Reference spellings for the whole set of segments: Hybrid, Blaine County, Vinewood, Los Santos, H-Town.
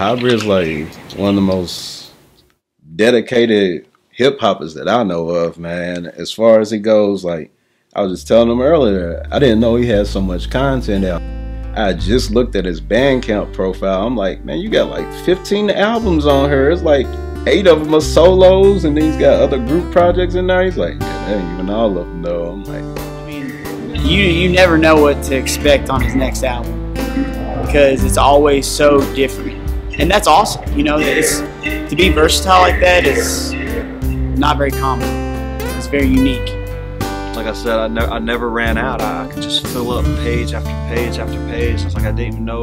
Hybrid is like one of the most dedicated hip hoppers that I know of, man. As far as it goes, like I was just telling him earlier, I didn't know he had so much content out. I just looked at his Bandcamp profile. I'm like, man, you got like 15 albums on here. It's like 8 of them are solos, and then he's got other group projects in there. He's like, yeah, that ain't even all of them though. I'm like, I mean, you never know what to expect on his next album because it's always so different, and that's awesome. You know, it's, to be versatile like that is not very common. It's very unique. Like I said, I never ran out. I could just fill up page after page after page. It's like I didn't even know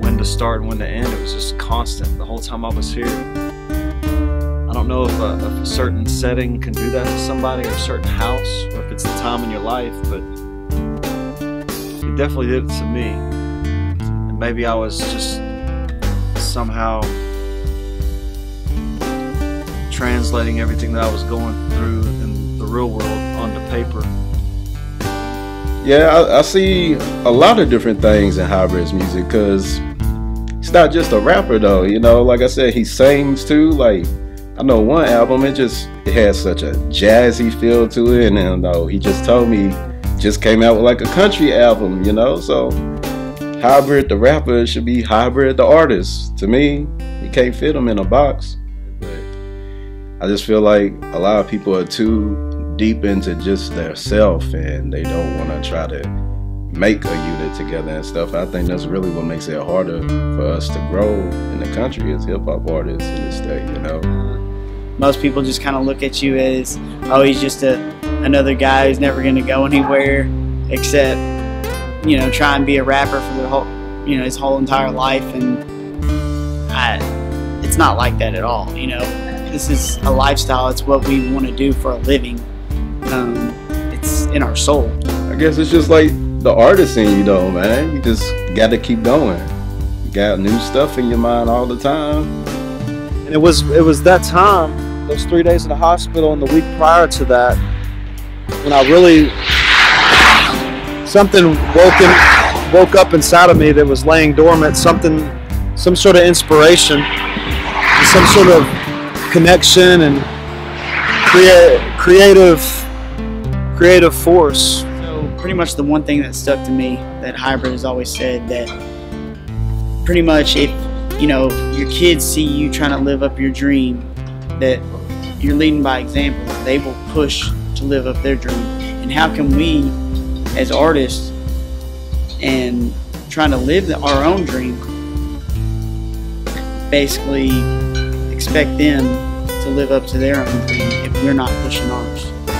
when to start and when to end. It was just constant the whole time I was here. I don't know if a certain setting can do that to somebody, or a certain house, or if it's the time in your life, but it definitely did it to me. And maybe I was just somehow translating everything that I was going through in the real world onto paper. Yeah, I see a lot of different things in Hybrid's music because he's not just a rapper though, you know. Like I said, he sings too. Like I know one album, it had such a jazzy feel to it, and you know, he just told me just came out with like a country album, you know. So Hybrid the rapper should be Hybrid the artist. To me, you can't fit him in a box. I just feel like a lot of people are too deep into just their self, and they don't want to try to make a unit together and stuff. I think that's really what makes it harder for us to grow in the country as hip-hop artists in this state, you know? Most people just kind of look at you as, oh, he's just another guy who's never going to go anywhere except, you know, try and be a rapper for the whole, you know, his whole entire life. And it's not like that at all, you know? This is a lifestyle. It's what we want to do for a living. It's in our soul. I guess it's just like the artist in you though, man. You just got to keep going. You got new stuff in your mind all the time. And it was that time, those 3 days in the hospital and the week prior to that, when I really, something woke up inside of me that was laying dormant, some sort of inspiration, some sort of connection and creative force. So pretty much the one thing that stuck to me that Hybrid has always said, that pretty much if, you know, your kids see you trying to live up your dream, that you're leading by example, they will push to live up their dream. And how can we as artists and trying to live our own dream basically expect them to live up to their own dream if we're not pushing ours?